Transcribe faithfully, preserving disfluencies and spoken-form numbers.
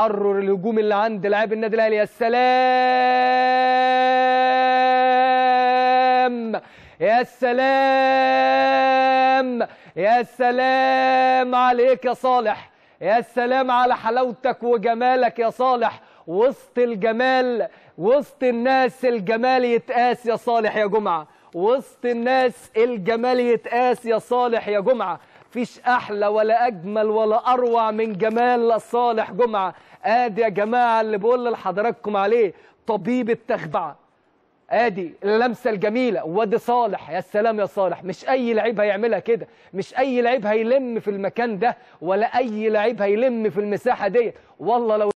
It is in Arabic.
حرر الهجوم اللي عند لاعب النادي الاهلي. يا سلام يا سلام يا سلام عليك يا صالح، يا سلام على حلاوتك وجمالك يا صالح. وسط الجمال وسط الناس الجمال يتقاس يا صالح يا جمعة، وسط الناس الجمال يتقاس يا صالح يا جمعة. مفيش أحلى ولا أجمل ولا أروع من جمال صالح جمعة. آدي يا جماعة اللي بقول لحضراتكم عليه، طبيب التخبعة. آدي اللمسة الجميلة، وادي صالح. يا سلام يا صالح، مش أي لعيب هيعملها كده، مش أي لعيب هيلم في المكان ده، ولا أي لعيب هيلم في المساحة دي. والله لو